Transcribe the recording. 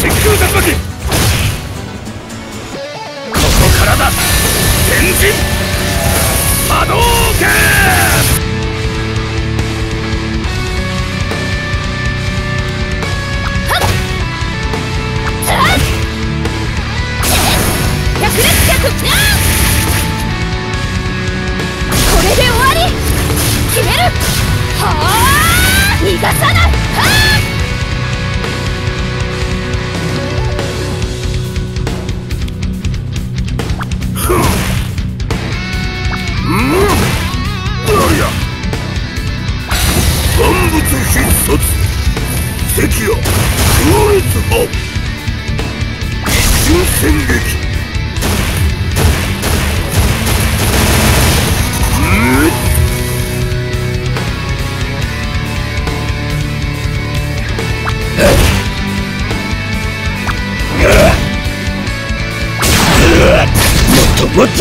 真空竜巻、ここからだ天神波動拳。これで終わり、決める、はあ、逃がさない、はあ。うん、何や万物必殺関谷風烈魔一瞬戦撃。もっとだ。